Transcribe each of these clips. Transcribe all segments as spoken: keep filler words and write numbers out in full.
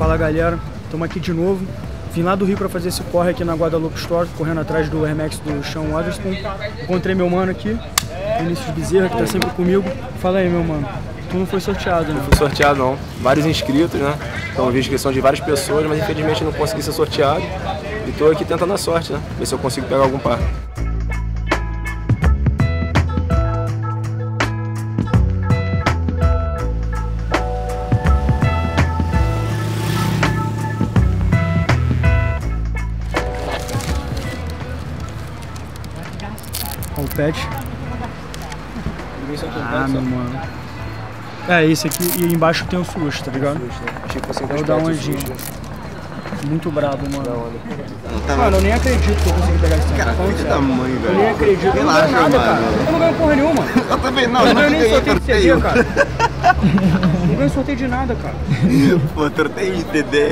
Fala galera, estamos aqui de novo. Vim lá do Rio para fazer esse corre aqui na Guadalupe Store, correndo atrás do Air Max do Sean Wotherspoon. Encontrei meu mano aqui, Vinícius Bezerra, que tá sempre comigo. Fala aí, meu mano, tu não foi sorteado, né? Não fui sorteado, não. Vários inscritos, né? Então eu vi inscrição de várias pessoas, mas infelizmente não consegui ser sorteado. E tô aqui tentando a sorte, né? Ver se eu consigo pegar algum par. Olha o pet. Ah, meu mano. É, esse aqui e embaixo tem o Swoosh, tá ligado? É o da onde? Muito brabo, mano. Mano, eu nem acredito que eu consegui pegar esse tempo. Cara, olha que tamanho, velho. Eu nem acredito. Eu não ganho nada, cara. Eu não ganho porra nenhuma. Eu também não. Eu não ganho nem sorteio de C D, cara. Não ganho sorteio de nada, cara. Pô, sorteio de C D.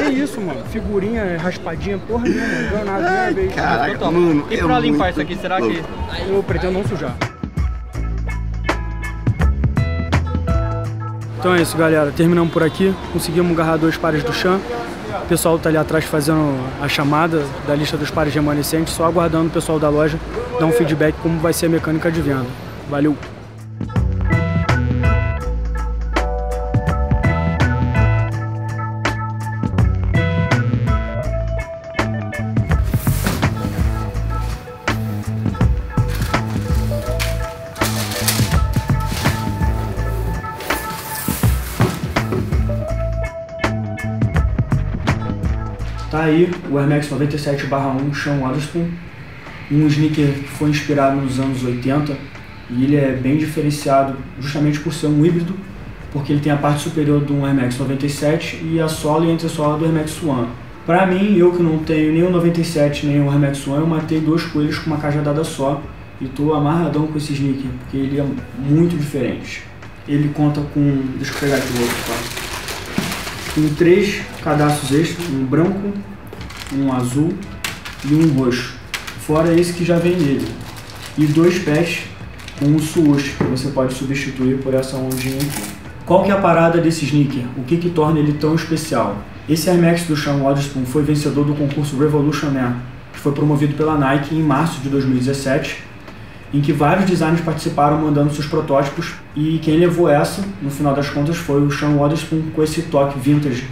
Nem isso, mano. Figurinha, raspadinha, porra nenhuma. Não ganho nada. Caraca, mano. E pra limpar isso aqui, será que eu pretendo não sujar? Então é isso, galera. Terminamos por aqui. Conseguimos agarrar dois pares do Sean. O pessoal tá ali atrás fazendo a chamada da lista dos pares remanescentes, só aguardando o pessoal da loja dar um feedback como vai ser a mecânica de venda. Valeu! Tá aí o Air Max noventa e sete barra um Sean Wotherspoon, um sneaker que foi inspirado nos anos oitenta e ele é bem diferenciado justamente por ser um híbrido, porque ele tem a parte superior do Air Max noventa e sete e a sola e a entressola do Air Max um. Pra mim, eu que não tenho nem o noventa e sete nem o Air Max um, eu matei dois coelhos com uma cajadada só e tô amarradão com esse sneaker, porque ele é muito diferente. Ele conta com... deixa eu pegar aqui o outro, tá? Tem três cadarços extras, um branco, um azul e um roxo, fora esse que já vem nele. E dois pés com um swoosh, que você pode substituir por essa ondinha aqui. Qual que é a parada desse sneaker? O que que torna ele tão especial? Esse Air Max do Sean Wotherspoon foi vencedor do concurso Revolution Air, que foi promovido pela Nike em março de dois mil e dezessete, em que vários designers participaram mandando seus protótipos, e quem levou essa, no final das contas, foi o Sean Wotherspoon com esse toque vintage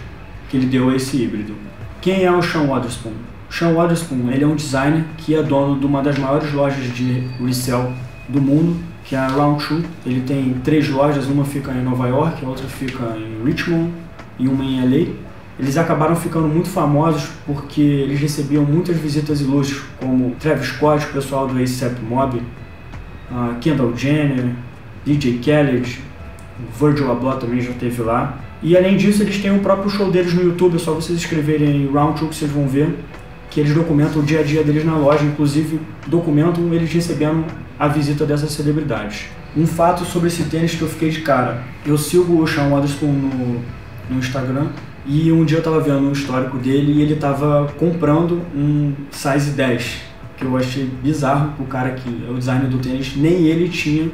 que ele deu a esse híbrido. Quem é o Sean Wotherspoon? O Sean Wotherspoon, ele é um designer que é dono de uma das maiores lojas de resell do mundo, que é a Round dois. Ele tem três lojas, uma fica em Nova York, a outra fica em Richmond e uma em L A. Eles acabaram ficando muito famosos porque eles recebiam muitas visitas ilustres, como Travis Scott, o pessoal do A$AP Mob, a Kendall Jenner, D J Khaled, Virgil Abloh também já teve lá. E além disso, eles têm o próprio show deles no YouTube, é só vocês escreverem Round dois que vocês vão ver que eles documentam o dia a dia deles na loja, inclusive documentam eles recebendo a visita dessas celebridades. Um fato sobre esse tênis que eu fiquei de cara: eu sigo o Sean Wotherspoon no, no Instagram e um dia eu tava vendo o histórico dele e ele tava comprando um size dez. Que eu achei bizarro o cara que é o designer do tênis, nem ele tinha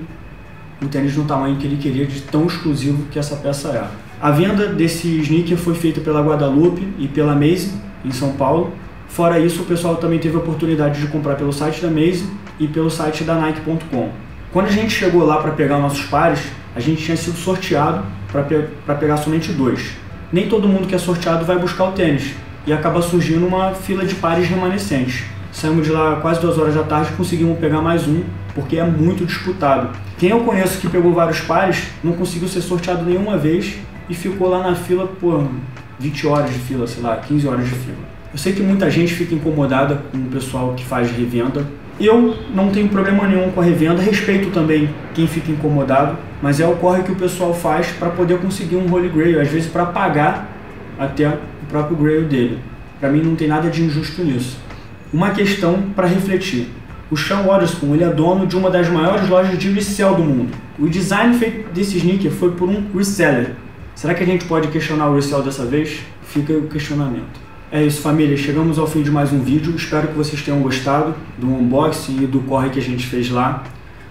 o tênis no tamanho que ele queria, de tão exclusivo que essa peça era. A venda desse sneaker foi feita pela Guadalupe e pela Maze, em São Paulo. Fora isso, o pessoal também teve a oportunidade de comprar pelo site da Maze e pelo site da Nike ponto com. Quando a gente chegou lá para pegar nossos pares, a gente tinha sido sorteado para pe para pegar somente dois. Nem todo mundo que é sorteado vai buscar o tênis, e acaba surgindo uma fila de pares remanescentes. Saímos de lá quase duas horas da tarde e conseguimos pegar mais um, porque é muito disputado. Quem eu conheço que pegou vários pares não conseguiu ser sorteado nenhuma vez e ficou lá na fila por vinte horas de fila, sei lá, quinze horas de fila. Eu sei que muita gente fica incomodada com o pessoal que faz revenda. Eu não tenho problema nenhum com a revenda, respeito também quem fica incomodado, mas é o corre que o pessoal faz para poder conseguir um Holy Grail, às vezes para pagar até o próprio Grail dele. Para mim não tem nada de injusto nisso. Uma questão para refletir. O Sean Wotherspoon, ele é dono de uma das maiores lojas de resell do mundo. O design feito desse sneaker foi por um reseller. Será que a gente pode questionar o resell dessa vez? Fica o questionamento. É isso, família. Chegamos ao fim de mais um vídeo. Espero que vocês tenham gostado do unboxing e do corre que a gente fez lá.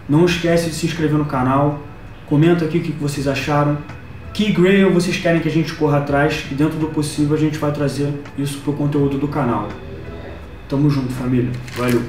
Não esquece de se inscrever no canal. Comenta aqui o que vocês acharam. Que grail vocês querem que a gente corra atrás, que dentro do possível a gente vai trazer isso pro conteúdo do canal. Tamo junto, família. Valeu!